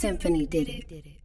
Symphony did it.